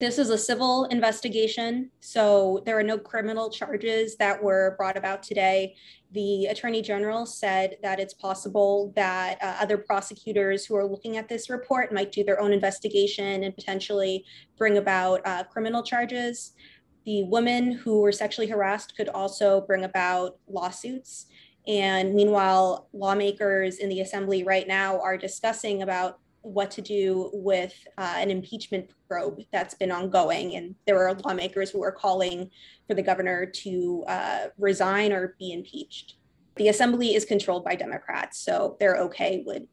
This is a civil investigation, so there are no criminal charges that were brought about today. The Attorney General said that it's possible that other prosecutors who are looking at this report might do their own investigation and potentially bring about criminal charges. The women who were sexually harassed could also bring about lawsuits. And meanwhile, lawmakers in the Assembly right now are discussing about what to do with an impeachment probe that's been ongoing. And there are lawmakers who are calling for the governor to resign or be impeached. The Assembly is controlled by Democrats, so their okay would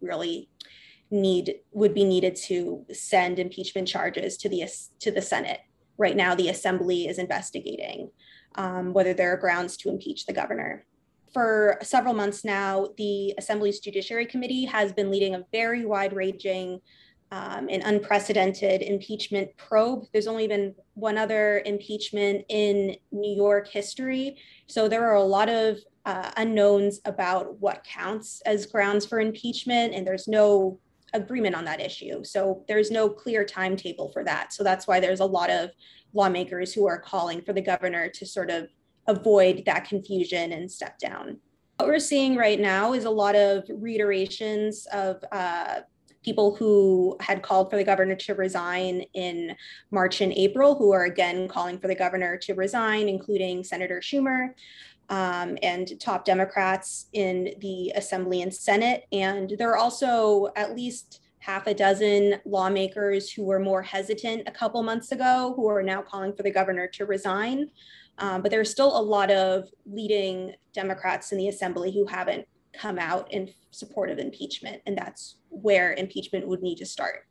be needed to send impeachment charges to the Senate. Right now, the Assembly is investigating whether there are grounds to impeach the governor. For several months now, the Assembly's Judiciary Committee has been leading a very wide-ranging and unprecedented impeachment probe. There's only been one other impeachment in New York history, so there are a lot of unknowns about what counts as grounds for impeachment, and there's no agreement on that issue. So there's no clear timetable for that. So that's why there's a lot of lawmakers who are calling for the governor to sort of avoid that confusion and step down. What we're seeing right now is a lot of reiterations of people who had called for the governor to resign in March and April, who are again calling for the governor to resign, including Senator Schumer and top Democrats in the Assembly and Senate. And there are also at least half a dozen lawmakers who were more hesitant a couple months ago, who are now calling for the governor to resign. But there's still a lot of leading Democrats in the Assembly who haven't come out in support of impeachment, and that's where impeachment would need to start.